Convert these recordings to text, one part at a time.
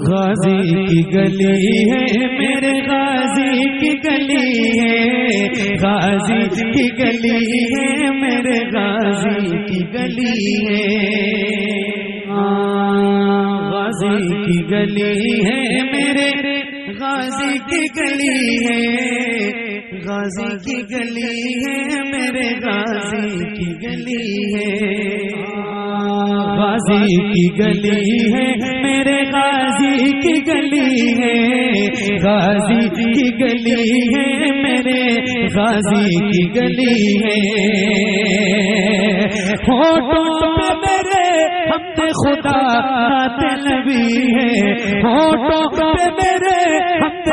غازی کی گلی ہے میرے غازی کی گلی ہے غازی کی گلی ہے میرے غازی کی گلی ہے غازی کی گلی ہے میرے غازی کی گلی ہے غازی کی گلی ہے میرے غازی کی گلی ہے غازی کی گلی ہے میرے غازی کی گلی ہے غازی کی گلی ہے میرے غازی کی گلی ہے ہونٹوں پہ میرے حمد خدا نعت نبی ہے ہونٹوں پہ میرے حمد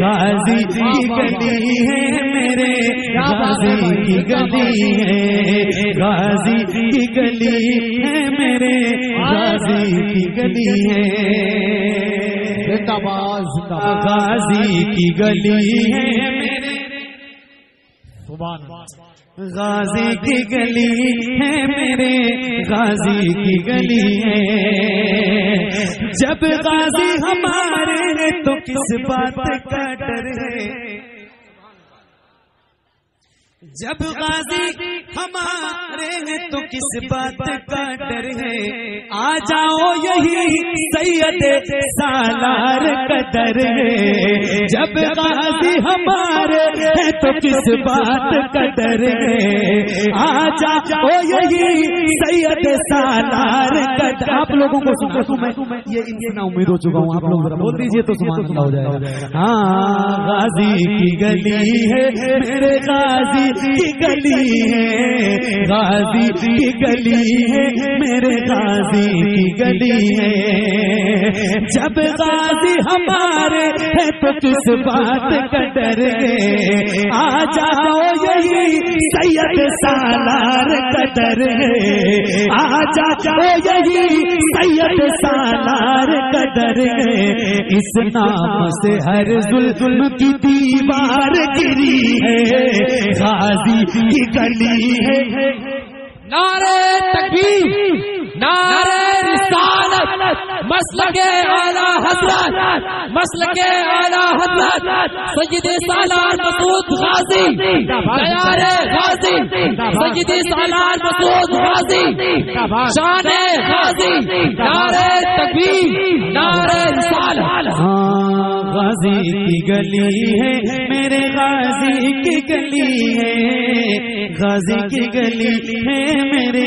غازی کی گلی ہے میرے غازی کی گلی ہے غازی کی گلی ہے میرے غازی کی گلی ہے غازی کی گلی ہے میرے غازی کی گلی ہے میرے غازی کی گلی ہے جب غازی ہمارے ہیں تو کس بات کا ڈر ہے جب غازی ہمارے ہیں تو کس بات کا ڈر ہے آ جاؤ یہی سید سالار کا در ہے جب غازی ہمارے ہیں تو کس بات کا ڈر ہے آ جاؤ یہی سید سالار کا در آپ لوگوں کو سنا یہ ان سے نا امید ہو چکا ہوں آپ لوگ بول دیجئے تو سبحان اللہ ہو جائے گا ہاں غازی کی گلی ہے میرے غازی کی گلی ہے غازی کی گلی ہے میرے غازی کی گلی ہے جب غازی ہمارے ہے تو کس بات کا ڈر ہے آ جاؤ یہی سید سالار کا در ہے آ جاؤ یہی سید سالار کا در ہے اس نام سے ہر ظلم کی دیوار گری ہے غازی کی گلی ہے نعرہ تکبیر نعرہ رسالت مسلک اعلی حضرت مسلک اعلی حضرت سید سالار مسعود غازی بیار غازی سید سالار مسعود غازی شان غازی نعرہ تکبیر نعرہ رسالت غازی کی گلی ہے میرے غازی کی گلی ہے غازی کی گلی ہے میرے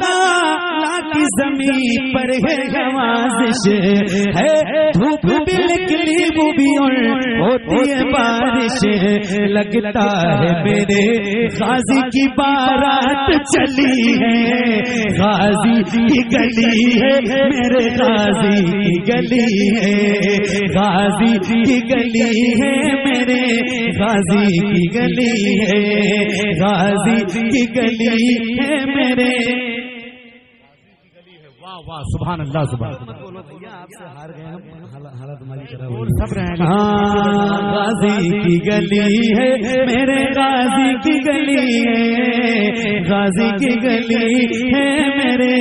تعالیٰ کی زمین پر ہے نوازش ہے دھوپ بھی نکلی ہوئی اور ہوتی ہے بارش لگتا ہے میرے غازی کی بارات چلی ہے غازی کی گلی ہے میرے غازی کی گلی ہے غازی کی گلی ہے میرے غازی کی گلی ہے غازی کی گلی ہے میرے واہ سبحان اللہ سبحان اللہ غازی کی گلی ہے میرے غازی کی گلی ہے غازی کی گلی ہے میرے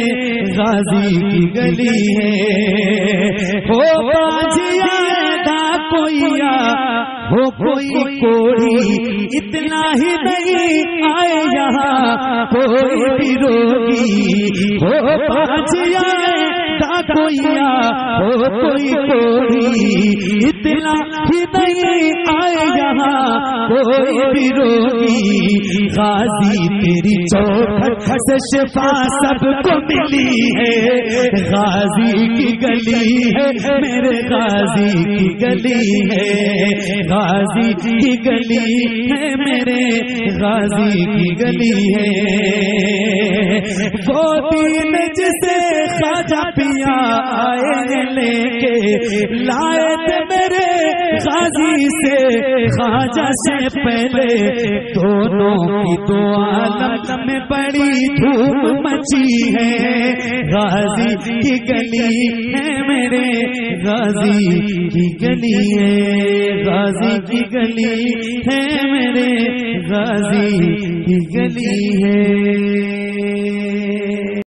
غازی کی گلی ہے ہو باجیا دا کوئیا ہو کوئی کوڑی اتنا ہی نہیں آئے یہاں کوئی بھی روگی ہو پانچ آئے دا کوئیا ہو کوئی کوڑی اتنا ہی نہیں آئے یہاں यहाँ कोई भी रोगी गाजी तेरी चौखट से शिफा सबको मिली है। गाजी की गली है मेरे गाजी की गली है, गाजी की गली है मेरे गाजी की गली है। वो दिन जिसे खाजा पिया आए लेके लाए थे मेरे गाजी से खाजा से पहले, दोनों की दो आलम में बड़ी धूम मची है। गाजी की गली है मेरे गाजी की गली है, गाजी की गली है मेरे गाजी की गली है।